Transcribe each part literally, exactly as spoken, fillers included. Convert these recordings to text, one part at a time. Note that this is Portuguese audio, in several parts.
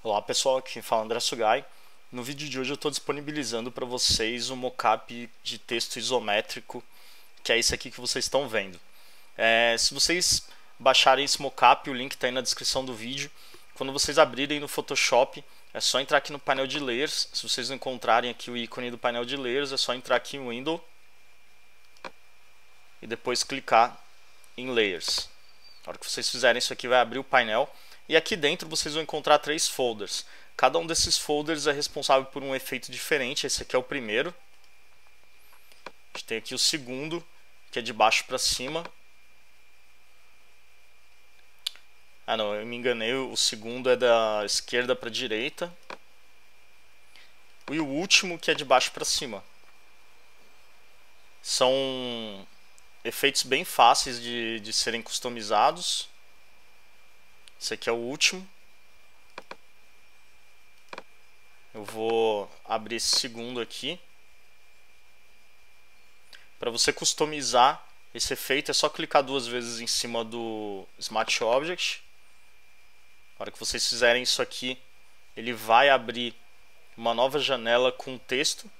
Olá pessoal, aqui fala André Sugai. No vídeo de hoje eu estou disponibilizando para vocês um mockup de texto isométrico, que é esse aqui que vocês estão vendo. É, se vocês baixarem esse mockup, o link está aí na descrição do vídeo. Quando vocês abrirem no Photoshop, é só entrar aqui no painel de layers. Se vocês não encontrarem aqui o ícone do painel de layers, é só entrar aqui em Window e depois clicar em Layers. Na hora que vocês fizerem isso aqui, vai abrir o painel. E aqui dentro vocês vão encontrar três folders. Cada um desses folders é responsável por um efeito diferente. Esse aqui é o primeiro. A gente tem aqui o segundo, que é de baixo para cima. Ah não, eu me enganei. O segundo é da esquerda para a direita. E o último, que é de baixo para cima. São efeitos bem fáceis de, de serem customizados. Esse aqui é o último. Eu vou abrir esse segundo aqui. Para você customizar esse efeito, é só clicar duas vezes em cima do Smart Object. Na hora que vocês fizerem isso aqui, ele vai abrir uma nova janela com texto.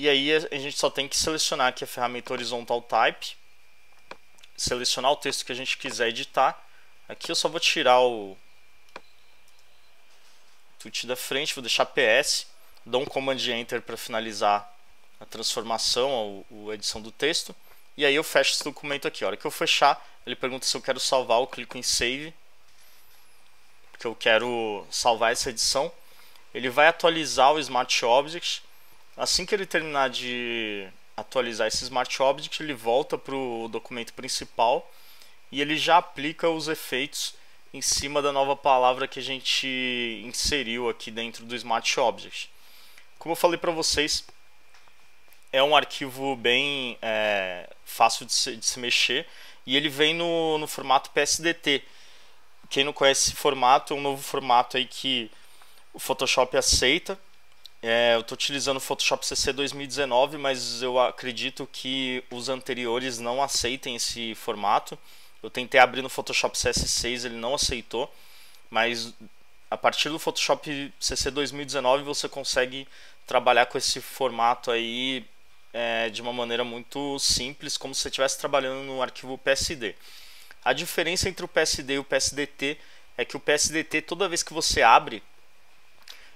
E aí a gente só tem que selecionar aqui a ferramenta Horizontal Type, selecionar o texto que a gente quiser editar. Aqui eu só vou tirar o tut da frente, vou deixar P S, dou um Command Enter para finalizar a transformação, a edição do texto. E aí eu fecho esse documento aqui. A hora que eu fechar, ele pergunta se eu quero salvar, eu clico em Save, porque eu quero salvar essa edição. Ele vai atualizar o Smart Object. Assim que ele terminar de atualizar esse Smart Object, ele volta para o documento principal e ele já aplica os efeitos em cima da nova palavra que a gente inseriu aqui dentro do Smart Object. Como eu falei para vocês, é um arquivo bem é, fácil de se, de se mexer, e ele vem no, no formato P S D T. Quem não conhece esse formato, é um novo formato aí que o Photoshop aceita. É, eu estou utilizando o Photoshop C C dois mil e dezenove, mas eu acredito que os anteriores não aceitem esse formato. Eu tentei abrir no Photoshop C S seis, ele não aceitou. Mas a partir do Photoshop C C dois mil e dezenove você consegue trabalhar com esse formato aí é, de uma maneira muito simples, como se você estivesse trabalhando no arquivo P S D. A diferença entre o P S D e o P S D T é que o P S D T, toda vez que você abre,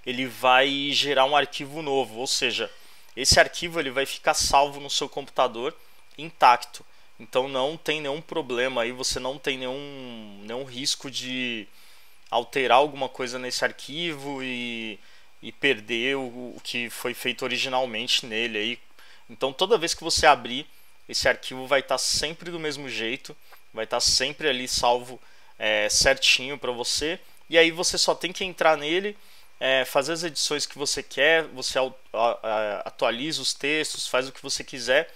ele vai gerar um arquivo novo, ou seja, esse arquivo ele vai ficar salvo no seu computador intacto. Então não tem nenhum problema aí, você não tem nenhum, nenhum risco de alterar alguma coisa nesse arquivo e, e perder o, o que foi feito originalmente nele aí. Então toda vez que você abrir, esse arquivo vai estar sempre do mesmo jeito, vai estar sempre ali salvo é, certinho para você. E aí você só tem que entrar nele, É, fazer as edições que você quer, você atualiza os textos, faz o que você quiser,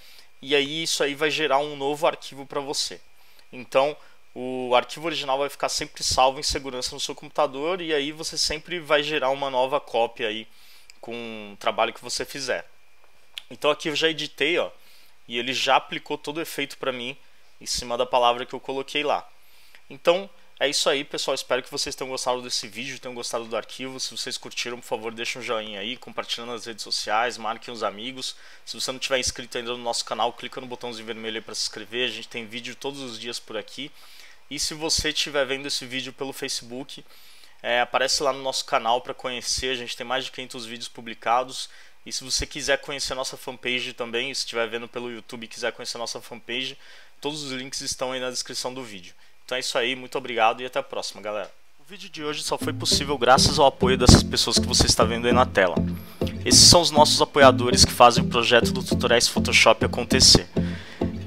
e aí isso aí vai gerar um novo arquivo para você. Então o arquivo original vai ficar sempre salvo em segurança no seu computador, e aí você sempre vai gerar uma nova cópia aí com o trabalho que você fizer. Então aqui eu já editei, ó, e ele já aplicou todo o efeito para mim em cima da palavra que eu coloquei lá. Então é isso aí, pessoal. Espero que vocês tenham gostado desse vídeo, tenham gostado do arquivo. Se vocês curtiram, por favor, deixa um joinha aí, compartilhando nas redes sociais, marquem os amigos. Se você não tiver inscrito ainda no nosso canal, clica no botãozinho vermelho aí para se inscrever. A gente tem vídeo todos os dias por aqui. E se você estiver vendo esse vídeo pelo Facebook, é, aparece lá no nosso canal para conhecer. A gente tem mais de quinhentos vídeos publicados. E se você quiser conhecer a nossa fanpage também, se estiver vendo pelo YouTube e quiser conhecer a nossa fanpage, todos os links estão aí na descrição do vídeo. Então é isso aí, muito obrigado e até a próxima, galera. O vídeo de hoje só foi possível graças ao apoio dessas pessoas que você está vendo aí na tela. Esses são os nossos apoiadores que fazem o projeto do Tutoriais Photoshop acontecer.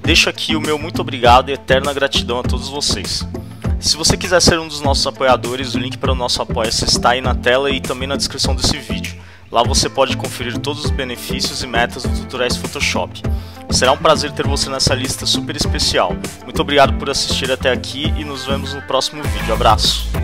Deixo aqui o meu muito obrigado e eterna gratidão a todos vocês. Se você quiser ser um dos nossos apoiadores, o link para o nosso apoia-se está aí na tela e também na descrição desse vídeo. Lá você pode conferir todos os benefícios e metas do Tutoriais Photoshop. Será um prazer ter você nessa lista super especial. Muito obrigado por assistir até aqui e nos vemos no próximo vídeo. Abraço!